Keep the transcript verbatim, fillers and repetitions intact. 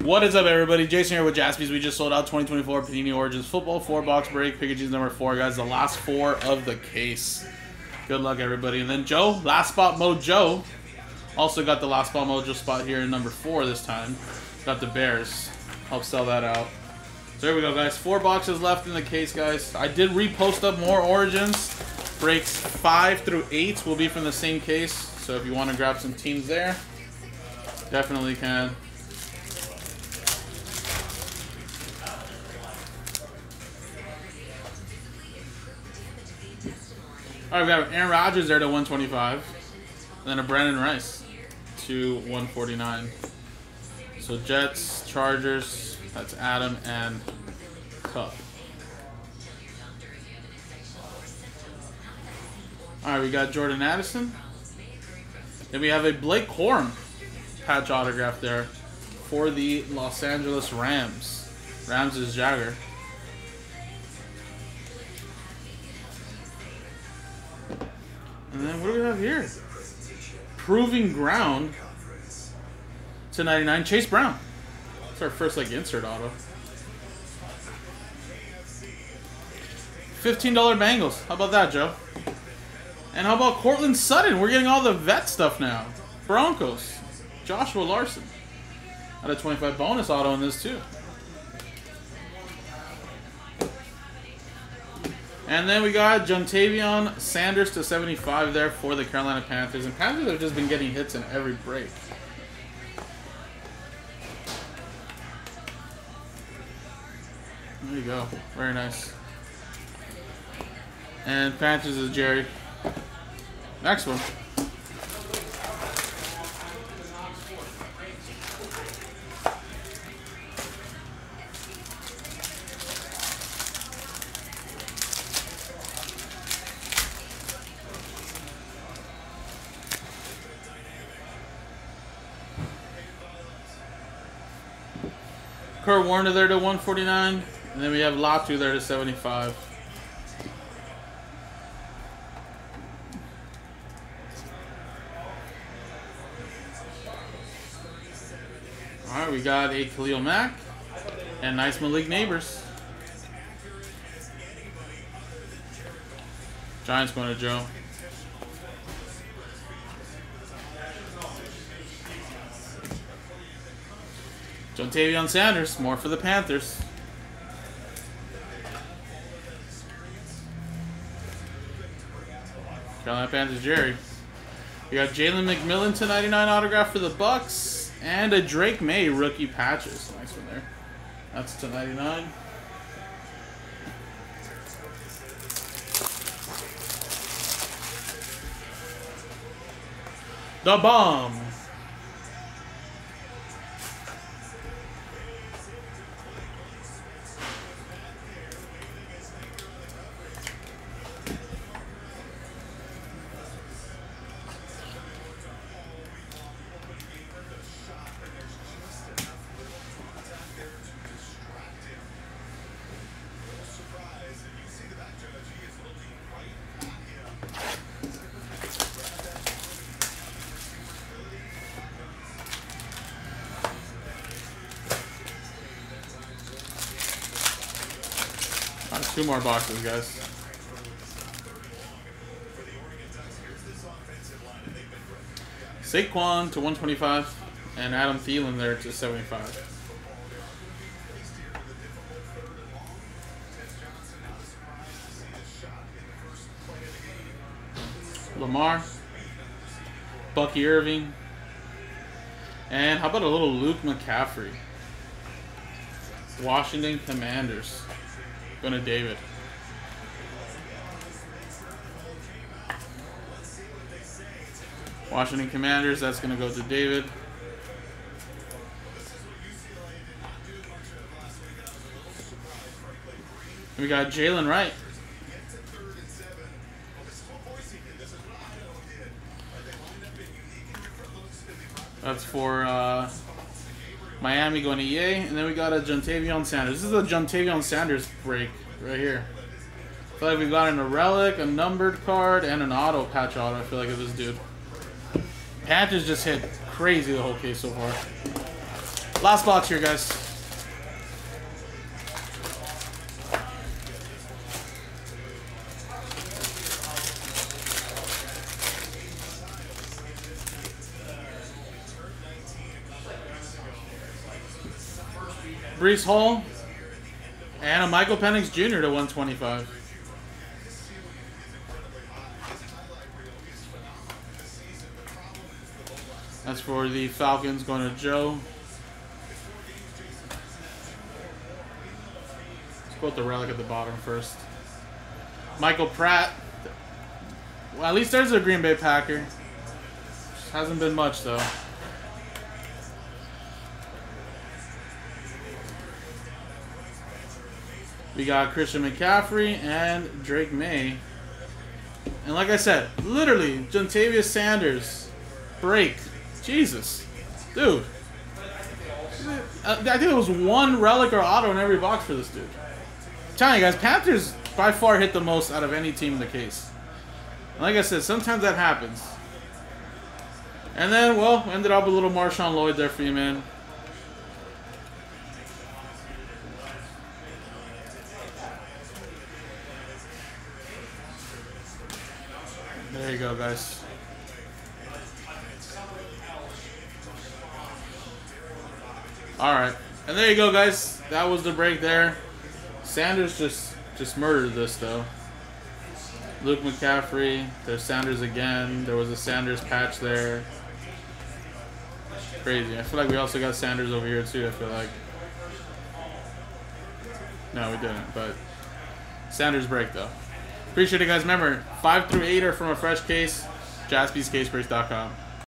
What is up, everybody? Jason here with Jaspys. We just sold out twenty twenty-four Panini Origins Football four box break. Pikachu's number four, guys. The last four of the case. Good luck, everybody. And then Joe, last spot mojo. Also got the last spot mojo spot here in number four this time. Got the Bears. Help sell that out. So there we go, guys. Four boxes left in the case, guys. I did repost up more Origins. Breaks five through eight will be from the same case. So if you want to grab some teams there, definitely can. All right, we have Aaron Rodgers there to one twenty-five, and then a Brandon Rice to one forty-nine. So Jets, Chargers, that's Adam and Kupp. All right, we got Jordan Addison. Then we have a Blake Corum patch autograph there for the Los Angeles Rams. Rams is Jagger. And then what do we have here? Proving Ground to ninety-nine, Chase Brown. That's our first like insert auto. fifteen dollar Bengals. How about that, Joe? And how about Courtland Sutton? We're getting all the vet stuff now. Broncos. Joshua Larson. Got a twenty-five bonus auto in this too. And then we got Ja'Tavion Sanders to seventy-five there for the Carolina Panthers. And Panthers have just been getting hits in every break. There you go. Very nice. And Panthers is Jerry. Next one. Kurt Warner there to one forty-nine, and then we have Latu there to seventy-five. All right, we got a Khalil Mack and nice Malik Neighbors. Giants going to Joe. Ja'Tavion Sanders, more for the Panthers. Carolina Panthers, Jerry. We got Jalen McMillan to ninety-nine autograph for the Bucks, and a Drake May rookie patches. Nice one there. That's to ninety-nine. The bomb. Two more boxes, guys. Saquon to one twenty-five, and Adam Thielen there to seventy-five. Lamar, Bucky Irving, and how about a little Luke McCaffrey? Washington Commanders. Going to David. Washington Commanders, that's going to go to David. And we got Jaylen Wright. That's for uh, Miami going to E A, and then we got a Ja'Tavion Sanders. This is a Ja'Tavion Sanders break right here. I feel like we've gotten a relic, a numbered card, and an auto patch auto, I feel like, of this dude. Panthers just hit crazy the whole case so far. Last box here, guys. Breece Hall and a Michael Penix Junior to one twenty-five. That's for the Falcons, going to Joe. Let's go with the relic at the bottom first. Michael Pratt. Well, at least there's a Green Bay Packer. Just hasn't been much, though. We got Christian McCaffrey and Drake May. And like I said, literally, Ja'Tavion Sanders. Break. Jesus. Dude. I think there was one relic or auto in every box for this dude. I'm telling you guys, Panthers by far hit the most out of any team in the case. And like I said, sometimes that happens. And then, well, ended up a little Marshawn Lloyd there for you, man. There you go, guys. Alright. And there you go, guys. That was the break there. Sanders just, just murdered this, though. Luke McCaffrey. There's Sanders again. There was a Sanders patch there. Crazy. I feel like we also got Sanders over here, too, I feel like. No, we didn't, but Sanders break, though. Appreciate it, guys. Remember, five through eight are from a fresh case. Jaspys Case Breaks dot com.